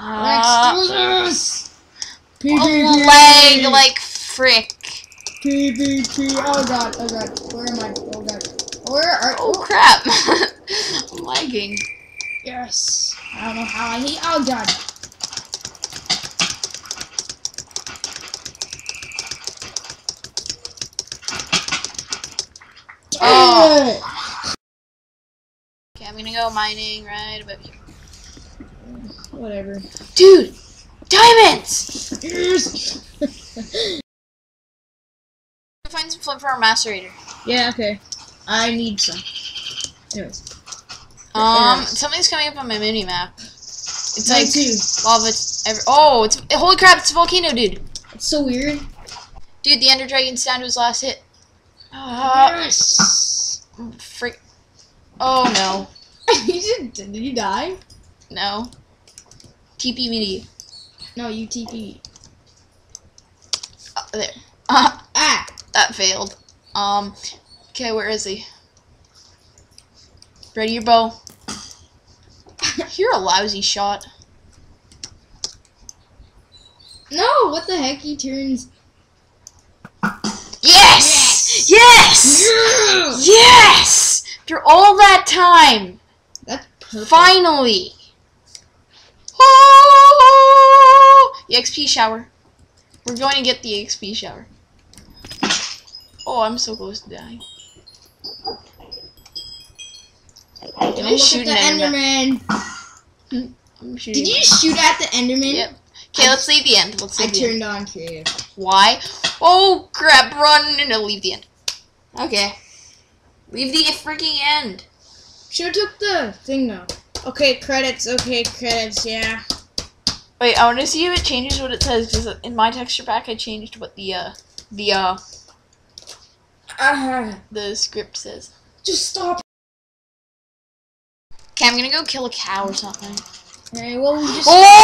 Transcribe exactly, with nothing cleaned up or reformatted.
Uh, Let's do this! P V P! Lag like frick. P V P! Oh god, oh god. Where am I? Oh god. Where are- Oh crap! I'm lagging. Yes. I don't know how I hate- Oh god. Oh. Okay, I'm gonna go mining right about here. Whatever. Dude! Diamonds! Yes! Find some flint for our macerator. Yeah, okay. I need some. Anyways. Um, something's coming up on my mini map. It's like lava. Every oh, it's holy crap! It's a volcano, dude. It's so weird. Dude, the Ender Dragon sound was last hit. Uh, yes. Freak. Oh no. You didn't? Did you die? No. T P me. No, you T P. Uh, there. Uh, ah. That failed. Um. Okay, where is he? Ready your bow. You're a lousy shot. No, what the heck? He turns. Yes! Yes! Yes! Yeah! Yes! After all that time. That's perfect. Finally. Oh! The X P shower. We're going to get the X P shower. Oh, I'm so close to dying. Did I shoot at the Enderman? Enderman. I'm shooting. Did you shoot at the Enderman? Yep. Okay, let's leave the end. Let's leave I the turned end. on creative. Why? Oh crap! Run and no, leave the end. Okay. Leave the freaking end. Should've took the thing though. Okay, credits. Okay, credits. Yeah. Wait, I want to see if it changes what it says because in my texture pack I changed what the uh the uh uh-huh. the script says. Just stop. Okay, I'm gonna go kill a cow or something. Alright, well we just- oh!